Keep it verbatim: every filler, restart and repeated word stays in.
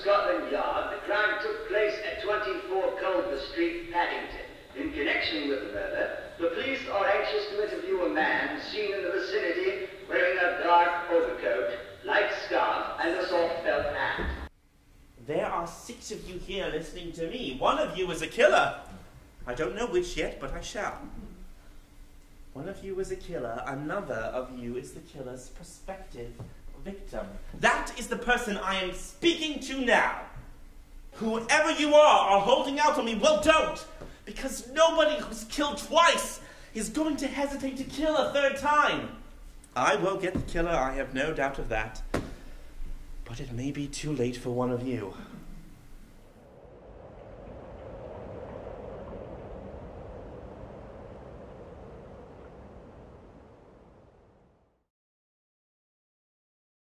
Scotland Yard, the crime took place at twenty-four Culver Street, Paddington. In connection with the murder, the police are anxious to interview a man seen in the vicinity wearing a dark overcoat, light scarf, and a soft felt hat. There are six of you here listening to me. One of you is a killer. I don't know which yet, but I shall. One of you is a killer, another of you is the killer's prospective victim. That is the person I am speaking to now. Whoever you are are holding out on me, well, don't! Because nobody who's killed twice is going to hesitate to kill a third time. I will get the killer, I have no doubt of that. But it may be too late for one of you.